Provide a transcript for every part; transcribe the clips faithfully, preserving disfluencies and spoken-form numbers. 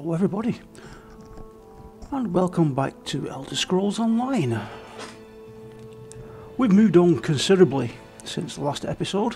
Hello everybody, and welcome back to Elder Scrolls Online. We've moved on considerably since the last episode.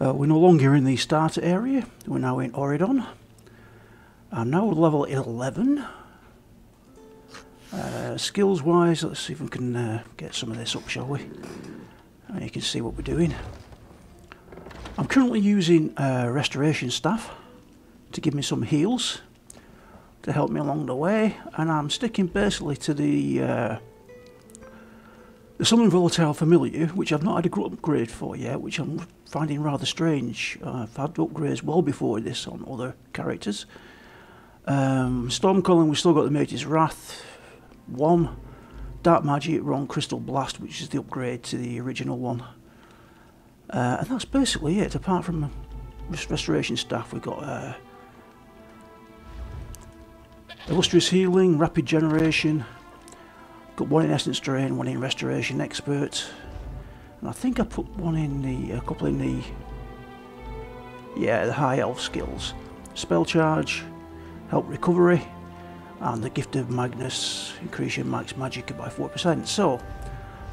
Uh, we're no longer in the starter area, we're now in Auridon. I'm now level eleven. Uh, skills wise, let's see if we can uh, get some of this up, shall we? And you can see what we're doing. I'm currently using uh, Restoration Staff to give me some heals to help me along the way, and I'm sticking basically to the uh, the Summon Volatile Familiar, which I've not had a upgrade for yet, which I'm finding rather strange. Uh, I've had upgrades well before this on other characters. Um, Storm Calling, we've still got the Mage's Wrath one, Dark Magic, wrong, Crystal Blast, which is the upgrade to the original one. Uh, and that's basically it, apart from Restoration Staff. We've got uh, Illustrious Healing, Rapid Generation, got one in Essence Drain, one in Restoration Expert, and I think I put one in the, a couple in the, yeah, the High Elf skills. Spell Charge, Help Recovery, and the Gift of Magnus, increase your max magic by four percent. So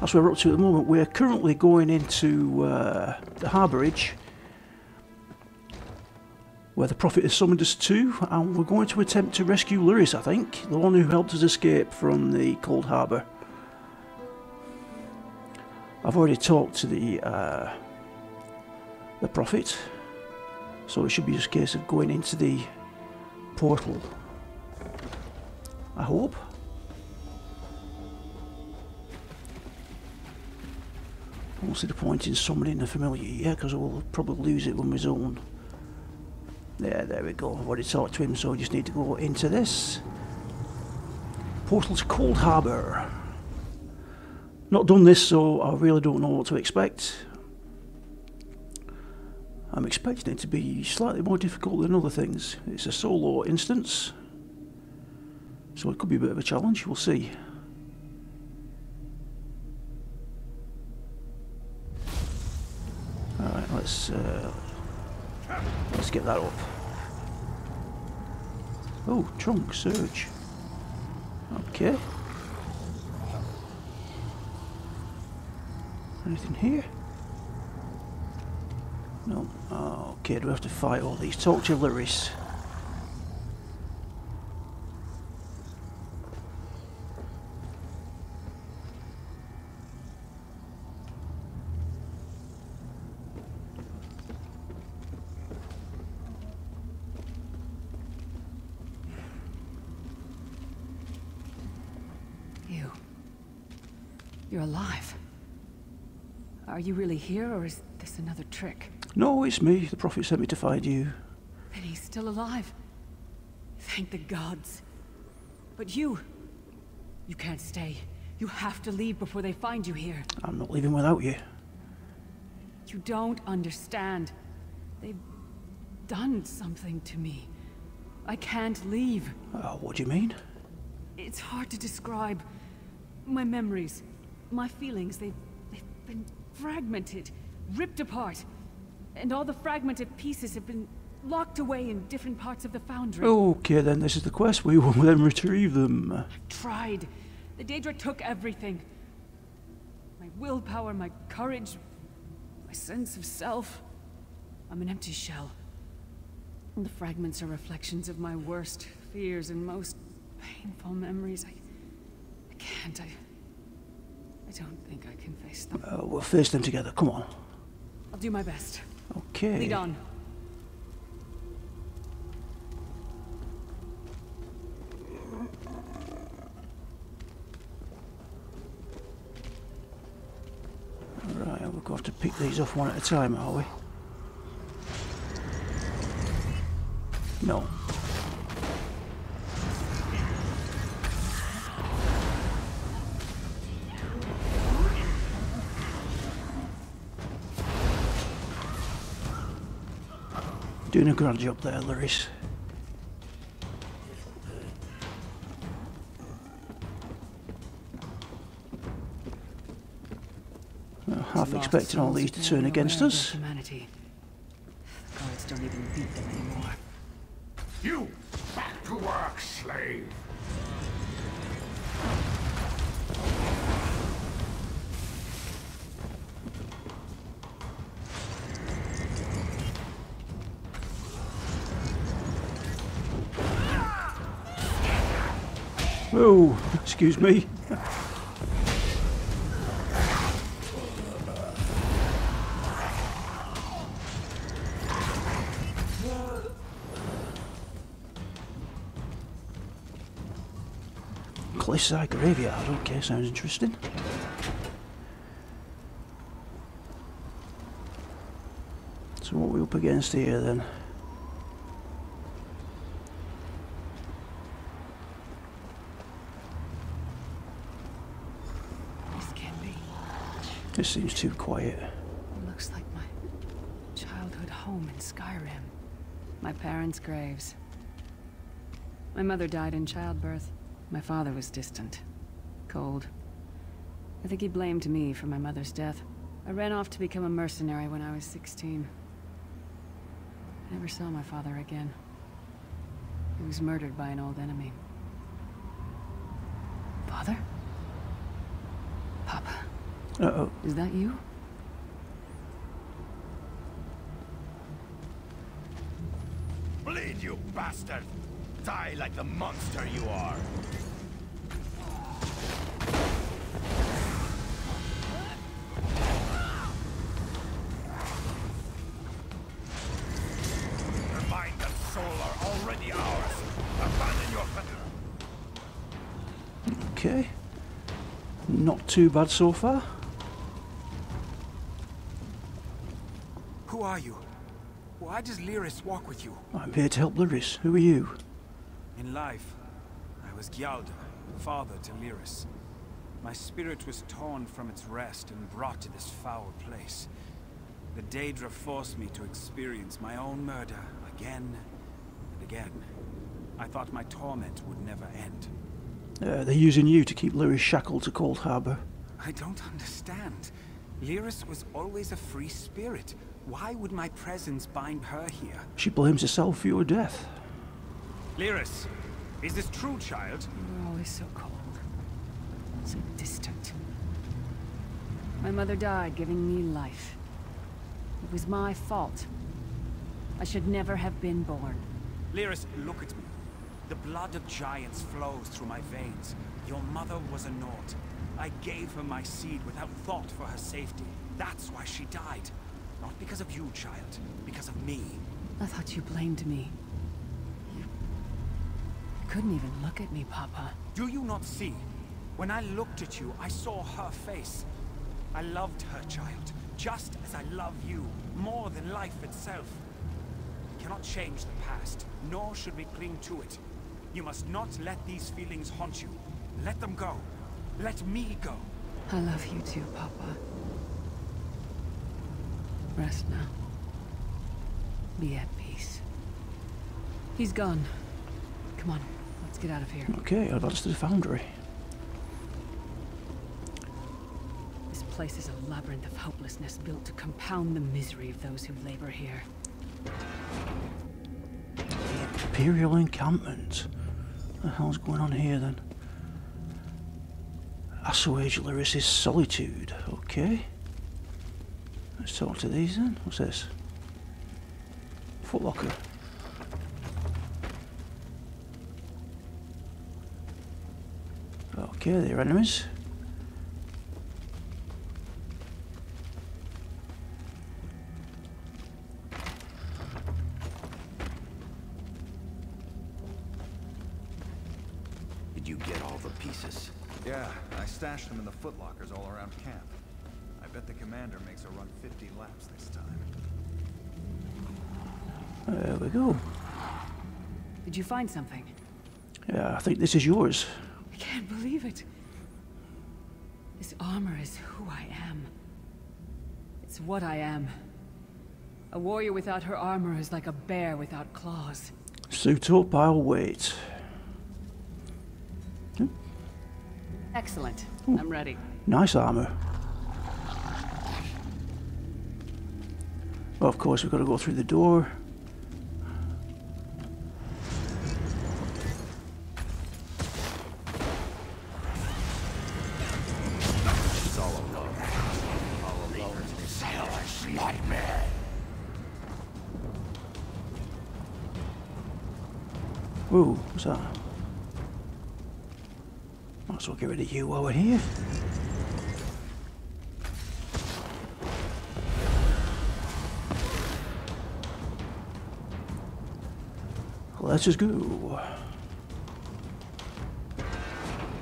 that's where we're up to at the moment. We're currently going into uh, the Harbourage, where the Prophet has summoned us to, and we're going to attempt to rescue Lyris, I think, the one who helped us escape from the Cold Harbour. I've already talked to the uh, the Prophet, so it should be just a case of going into the portal, I hope. I don't see the point in summoning the familiar yet, because we'll probably lose it when we zone. Yeah, there we go. I've already talked to him, so we just need to go into this. Portal to Cold Harbour. Not done this, so I really don't know what to expect. I'm expecting it to be slightly more difficult than other things. It's a solo instance, so it could be a bit of a challenge, we'll see. Alright, let's... Uh, Let's get that up. Oh, trunk surge. Okay. Anything here? No. Oh, okay, do we have to fight all these? Talk to Lyris. You're alive. Are you really here, or is this another trick? No, it's me. The Prophet sent me to find you. And he's still alive. Thank the gods. But you... You can't stay. You have to leave before they find you here. I'm not leaving without you. You don't understand. They've done something to me. I can't leave. Uh, what do you mean? It's hard to describe. My memories... My feelings, they've, they've been fragmented, ripped apart, and all the fragmented pieces have been locked away in different parts of the foundry. Okay, then this is the quest. We will then retrieve them. I've tried. The Daedra took everything. My willpower, my courage, my sense of self. I'm an empty shell. And the fragments are reflections of my worst fears and most painful memories. I, I can't. I... I don't think I can face them. Uh, we'll face them together, come on. I'll do my best. Okay. Lead on. Alright, we're going to have to pick these off one at a time, are we? No. Doing a grand job there, Lyris. Well, half expecting all these to turn against us. Humanity. The guards don't even beat them anymore. You! Back to work, slave. Oh, excuse me. Clayside Graveyard, okay, sounds interesting. So what are we up against here then? This seems too quiet. It looks like my childhood home in Skyrim. My parents' graves. My mother died in childbirth. My father was distant. Cold. I think he blamed me for my mother's death. I ran off to become a mercenary when I was sixteen. I never saw my father again. He was murdered by an old enemy. Father? Papa? Uh-oh. Is that you? Bleed, you bastard! Die like the monster you are! Your mind and soul are already ours! Abandon your fetter! Okay. Not too bad so far. Who are you? Why does Lyris walk with you? I'm here to help Lyris. Who are you? In life, I was Gjaldar, father to Lyris. My spirit was torn from its rest and brought to this foul place. The Daedra forced me to experience my own murder again and again. I thought my torment would never end. Uh, they're using you to keep Lyris shackled to Cold Harbour. I don't understand. Lyris was always a free spirit. Why would my presence bind her here? She blames herself for your death. Lyris, is this true, child? You were always so cold, so distant. My mother died giving me life. It was my fault. I should never have been born. Lyris, look at me. The blood of giants flows through my veins. Your mother was a Nord. I gave her my seed without thought for her safety. That's why she died. Not because of you, child. Because of me. I thought you blamed me. You couldn't even look at me, Papa. Do you not see? When I looked at you, I saw her face. I loved her, child. Just as I love you. More than life itself. We cannot change the past. Nor should we cling to it. You must not let these feelings haunt you. Let them go. Let me go. I love you too, Papa. Rest now. Be at peace. He's gone. Come on, let's get out of here. Okay, advance to the foundry. This place is a labyrinth of hopelessness built to compound the misery of those who labor here. Imperial encampment. What the hell's going on here then? Assuage Lyris' solitude. Okay. Let's talk to these then. What's this? Footlocker. Okay, they're enemies. Did you get all the pieces? Yeah, I stashed them in the footlockers all around camp. I bet the commander makes her run fifty laps this time. There we go. Did you find something? Yeah, I think this is yours. I can't believe it. This armor is who I am. It's what I am. A warrior without her armor is like a bear without claws. Suit up, I'll wait. Hmm. Excellent. Ooh. I'm ready. Nice armor. Well, of course, we've got to go through the door. Ooh, what's that? Might as well get rid of you while we're here. Let's just go.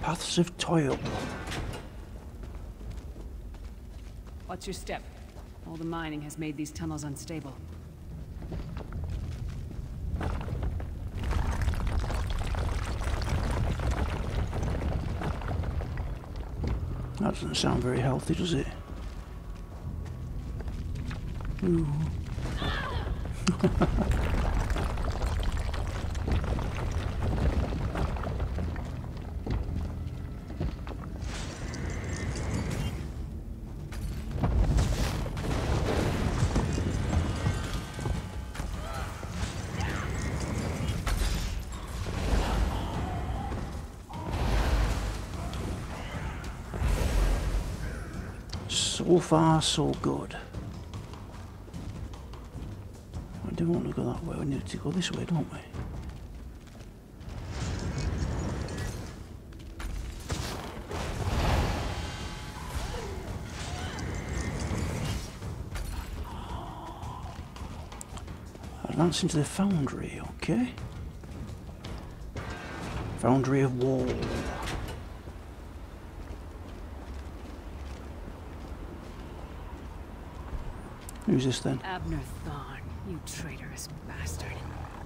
Paths of toil. Watch your step. All the mining has made these tunnels unstable. That doesn't sound very healthy, does it? Ooh. So far, so good. We don't want to go that way, we need to go this way, don't we? Advancing to the foundry, okay. Foundry of Wall. Who's this then? Abnur Tharn, you traitorous bastard.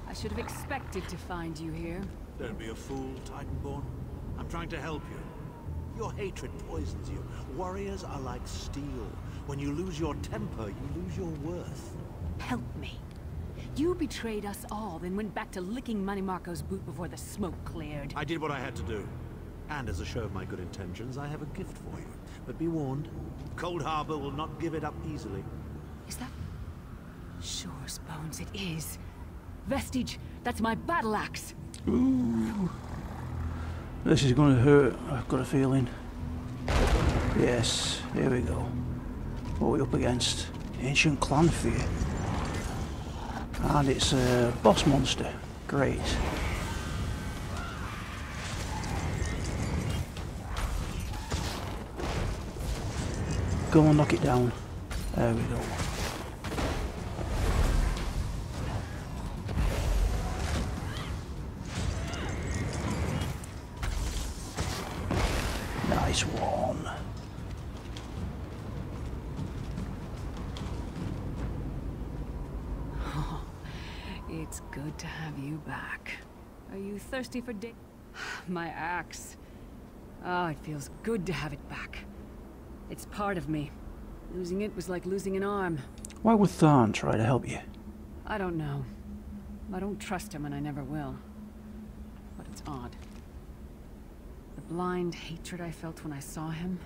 I should have expected to find you here. Don't be a fool, Titanborn. I'm trying to help you. Your hatred poisons you. Warriors are like steel. When you lose your temper, you lose your worth. Help me. You betrayed us all, then went back to licking Mannimarco's boot before the smoke cleared. I did what I had to do. And as a show of my good intentions, I have a gift for you. But be warned, Cold Harbour will not give it up easily. Is that... Shore's bones, it is. Vestige, that's my battle axe. Ooh. This is going to hurt, I've got a feeling. Yes, here we go. What are we up against? Ancient Clan Fear. And it's a boss monster. Great. Go on, knock it down. There we go. Nice one. Oh, it's good to have you back. Are you thirsty for di- My axe. Oh, it feels good to have it back. It's part of me. Losing it was like losing an arm. Why would Tharn try to help you? I don't know. I don't trust him and I never will. But it's odd. The blind hatred I felt when I saw him.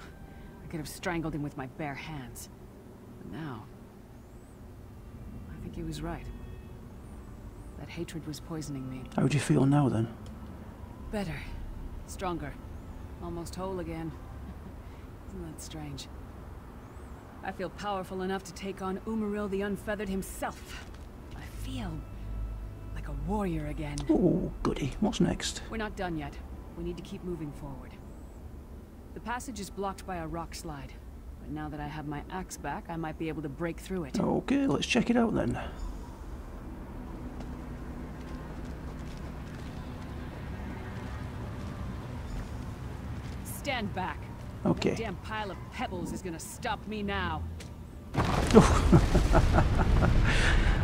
I could have strangled him with my bare hands. But now... I think he was right. That hatred was poisoning me. How do you feel now then? Better. Stronger. Almost whole again. Isn't that strange? I feel powerful enough to take on Umaril the Unfeathered himself. I feel like a warrior again. Oh, goody. What's next? We're not done yet. We need to keep moving forward. The passage is blocked by a rock slide. But now that I have my axe back, I might be able to break through it. Okay, let's check it out then. Stand back. Okay. That damn pile of pebbles is gonna stop me now.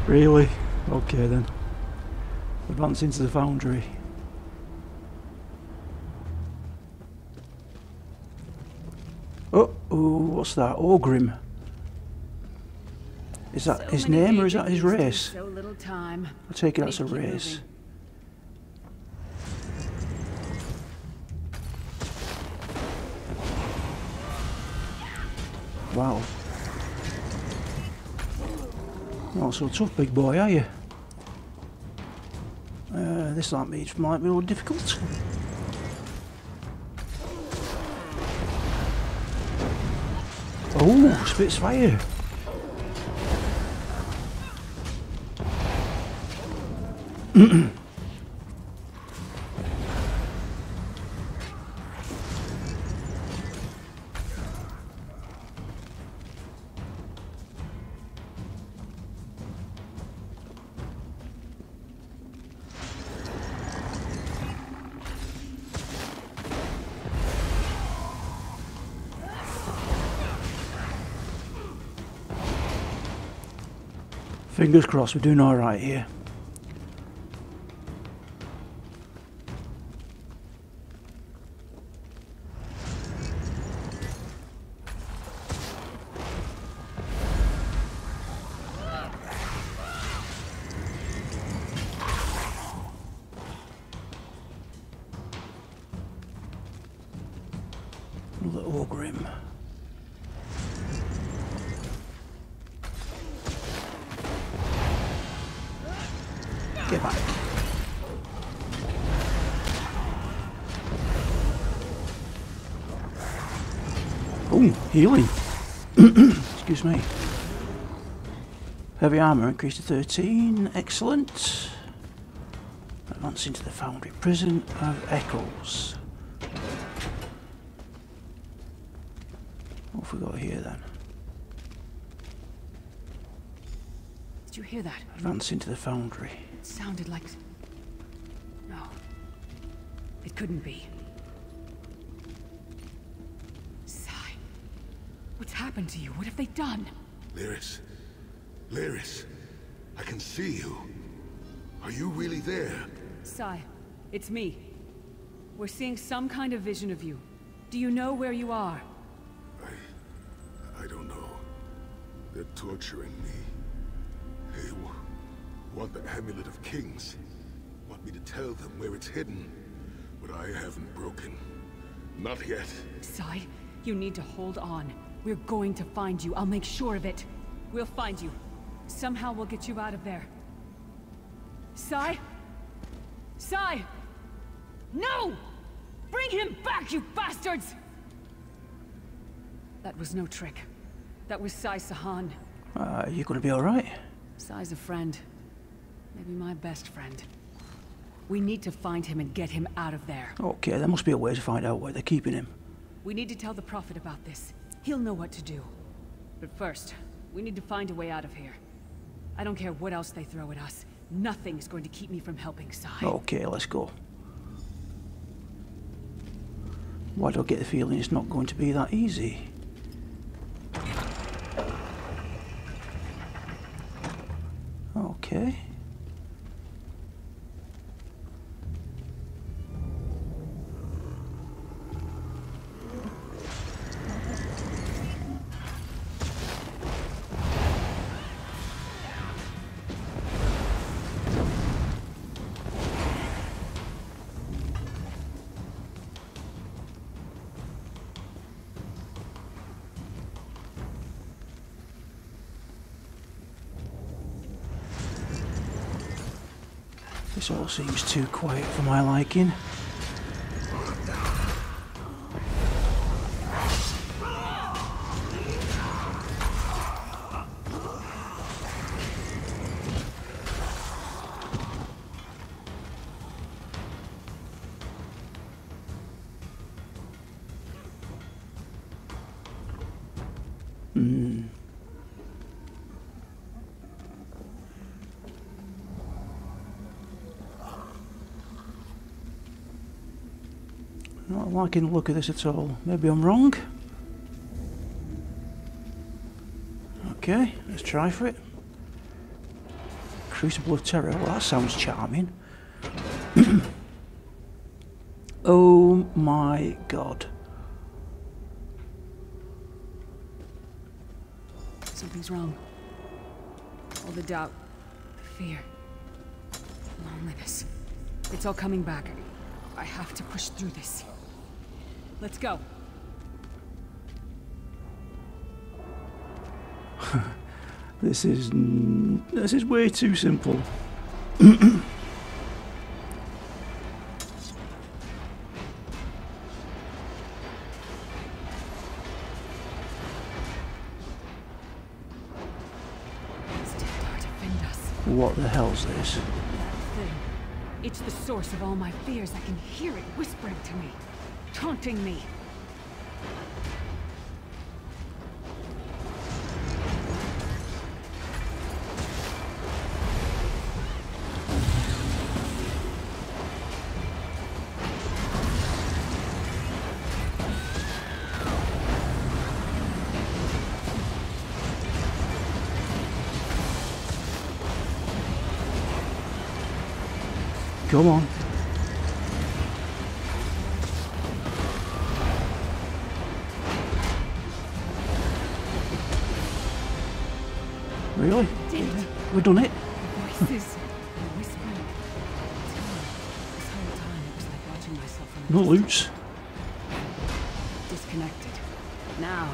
Really? Okay then. Advance into the foundry. Oh, oh, what's that? Ogrim. Is that so his name or is that his race? So little time. I take it that's a race. Moving. Wow. Not so tough, big boy, are you? Uh, this might be, might be more difficult. Oh, spits fire. Fingers crossed we're doing alright here. Healing. Excuse me. Heavy armour increased to thirteen. Excellent. Advancing to the foundry. Prison of Echoes. What have we got here then? Did you hear that? Advancing to the foundry. It sounded like... No. It couldn't be. What's happened to you? What have they done? Lyris. Lyris. I can see you. Are you really there? Sai, it's me. We're seeing some kind of vision of you. Do you know where you are? I... I don't know. They're torturing me. They want the Amulet of Kings. Want me to tell them where it's hidden. But I haven't broken. Not yet. Sai, you need to hold on. We're going to find you. I'll make sure of it. We'll find you. Somehow we'll get you out of there. Sai? Sai! No! Bring him back, you bastards! That was no trick. That was Sai Sahan. Uh, you're gonna be alright? Sai's a friend. Maybe my best friend. We need to find him and get him out of there. Okay, there must be a way to find out why they're keeping him. We need to tell the Prophet about this. He'll know what to do. But first, we need to find a way out of here. I don't care what else they throw at us. Nothing's going to keep me from helping Sai. Okay, let's go. Why do I get the feeling it's not going to be that easy? Okay. This all seems too quiet for my liking. Not liking the look of this at all. Maybe I'm wrong. Okay, let's try for it. Crucible of Terror. Well, that sounds charming. Oh my god. Something's wrong. All the doubt, the fear, the loneliness. It's all coming back. I have to push through this. Let's go. This is n this is way too simple. What the hell's this? It's the source of all my fears. I can hear it whispering to me. Taunting me. Come on. Really? Did yeah. it. We've done it. Voices whispering. This whole time it was like watching myself on the no loots. Disconnected. Now,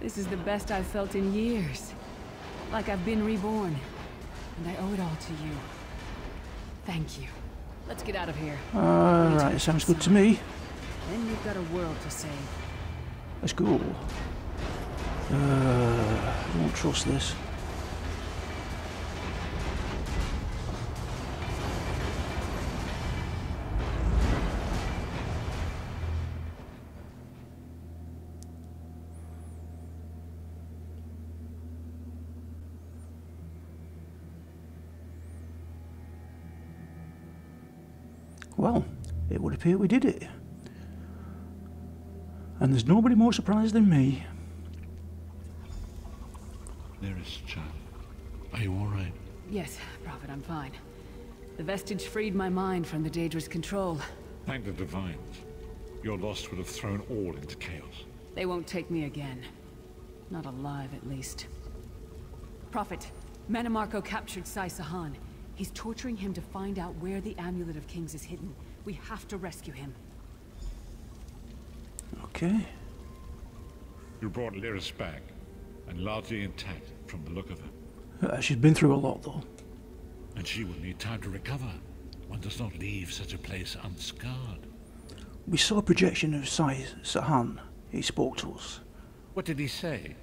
this is the best I've felt in years. Like I've been reborn. And I owe it all to you. Thank you. Let's get out of here. Alright, sounds good to me. Then we've got a world to save. Let's go. Uh, I don't trust this. Well, it would appear we did it. And there's nobody more surprised than me. Lyris, child, are you all right? Yes, Prophet, I'm fine. The Vestige freed my mind from the Daedra's control. Thank the Divines. Your loss would have thrown all into chaos. They won't take me again. Not alive, at least. Prophet, Mannimarco captured Sai Sahan. He's torturing him to find out where the Amulet of Kings is hidden. We have to rescue him. Okay. You brought Lyris back, and largely intact from the look of her. Uh, she's been through a lot, though. And she will need time to recover. One does not leave such a place unscarred. We saw a projection of Sai Sahan. He spoke to us. What did he say?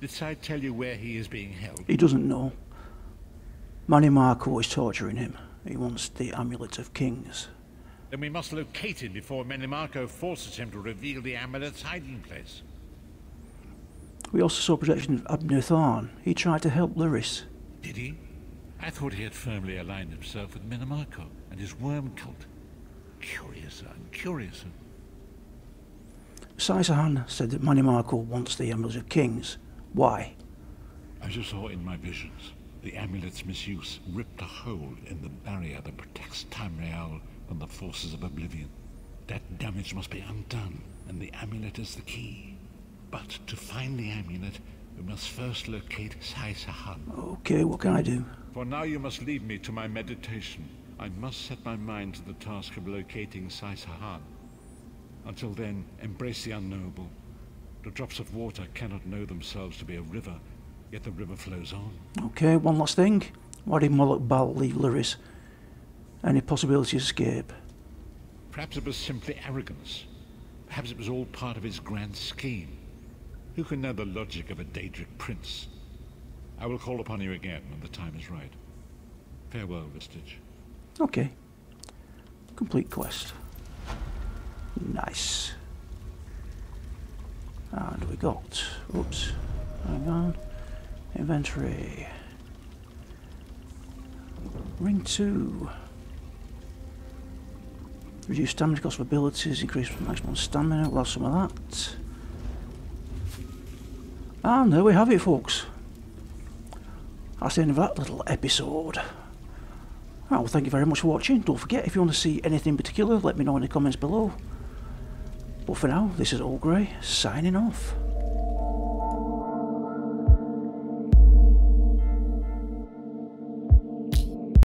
Did Sai tell you where he is being held? He doesn't know. Mannimarco is torturing him. He wants the Amulet of Kings. Then we must locate him before Mannimarco forces him to reveal the amulet's hiding place. We also saw projection of Abnur Tharn. He tried to help Lyris. Did he? I thought he had firmly aligned himself with Mannimarco and his worm cult. Curiouser and curiouser. Sai Sahan said that Mannimarco wants the Amulet of Kings. Why? As you saw in my visions, the amulet's misuse ripped a hole in the barrier that protects Tamriel from the forces of oblivion. That damage must be undone, and the amulet is the key. But to find the amulet, we must first locate Sai Sahan. Okay, what can I do? For now you must leave me to my meditation. I must set my mind to the task of locating Sai Sahan. Until then, embrace the unknowable. The drops of water cannot know themselves to be a river, yet the river flows on. Okay, one last thing. Why did Moloch Bal leave Lyris? Any possibility of escape? Perhaps it was simply arrogance. Perhaps it was all part of his grand scheme. Who can know the logic of a Daedric prince? I will call upon you again when the time is right. Farewell, Vestige. Okay. Complete quest. Nice. And we got... Oops. Hang on. Inventory. Ring two. Reduce damage cost of abilities, increase maximum stamina. We'll have some of that. And there we have it, folks. That's the end of that little episode. Right, well, thank you very much for watching. Don't forget, if you want to see anything in particular, let me know in the comments below. But for now, this is Ogrim, signing off.